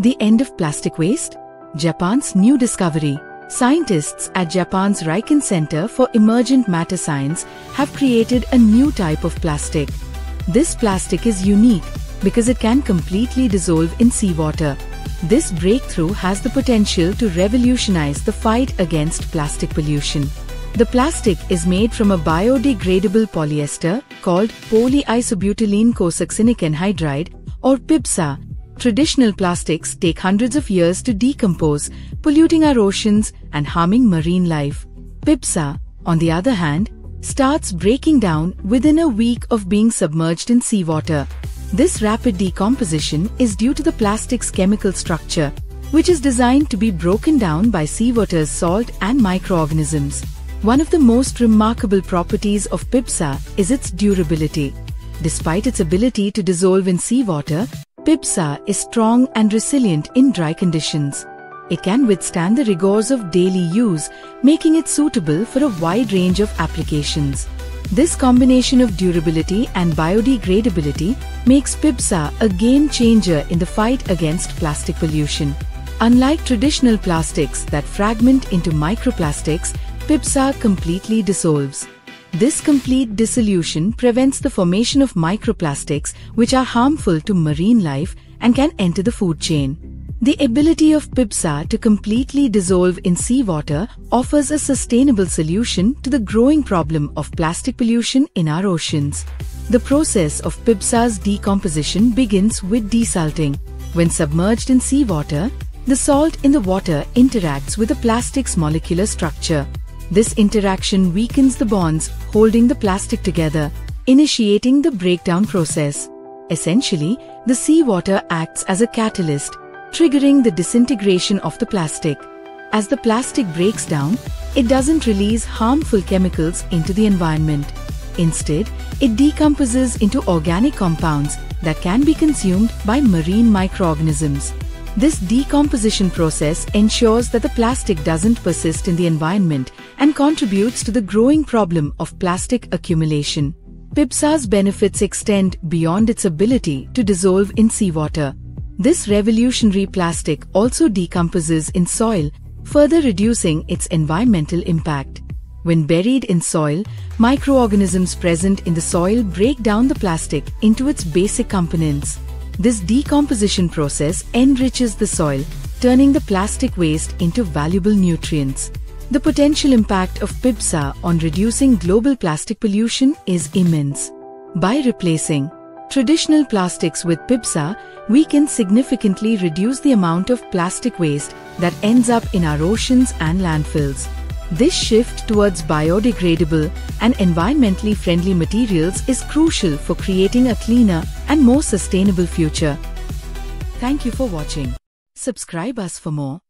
The end of plastic waste? Japan's new discovery. Scientists at Japan's RIKEN Center for Emergent Matter Science have created a new type of plastic. This plastic is unique because it can completely dissolve in seawater. This breakthrough has the potential to revolutionize the fight against plastic pollution. The plastic is made from a biodegradable polyester called polyisobutylene co-succinic anhydride, or PIBSA. Traditional plastics take hundreds of years to decompose, polluting our oceans and harming marine life. PIBSA, on the other hand, starts breaking down within a week of being submerged in seawater. This rapid decomposition is due to the plastic's chemical structure, which is designed to be broken down by seawater's salt and microorganisms. One of the most remarkable properties of PIBSA is its durability. Despite its ability to dissolve in seawater, PIBSA is strong and resilient in dry conditions. It can withstand the rigors of daily use, making it suitable for a wide range of applications. This combination of durability and biodegradability makes PIBSA a game changer in the fight against plastic pollution. Unlike traditional plastics that fragment into microplastics, PIBSA completely dissolves. This complete dissolution prevents the formation of microplastics, which are harmful to marine life and can enter the food chain. The ability of PIBSA to completely dissolve in seawater offers a sustainable solution to the growing problem of plastic pollution in our oceans. The process of PIBSA's decomposition begins with desalting. When submerged in seawater, the salt in the water interacts with the plastic's molecular structure. This interaction weakens the bonds holding the plastic together, initiating the breakdown process. Essentially, the seawater acts as a catalyst, triggering the disintegration of the plastic. As the plastic breaks down, it doesn't release harmful chemicals into the environment. Instead, it decomposes into organic compounds that can be consumed by marine microorganisms. This decomposition process ensures that the plastic doesn't persist in the environment and contributes to the growing problem of plastic accumulation. PIBSA's benefits extend beyond its ability to dissolve in seawater. This revolutionary plastic also decomposes in soil, further reducing its environmental impact. When buried in soil, microorganisms present in the soil break down the plastic into its basic components. This decomposition process enriches the soil, turning the plastic waste into valuable nutrients. The potential impact of PIBSA on reducing global plastic pollution is immense. By replacing traditional plastics with PIBSA, we can significantly reduce the amount of plastic waste that ends up in our oceans and landfills. This shift towards biodegradable and environmentally friendly materials is crucial for creating a cleaner and more sustainable future. Thank you for watching. Subscribe us for more.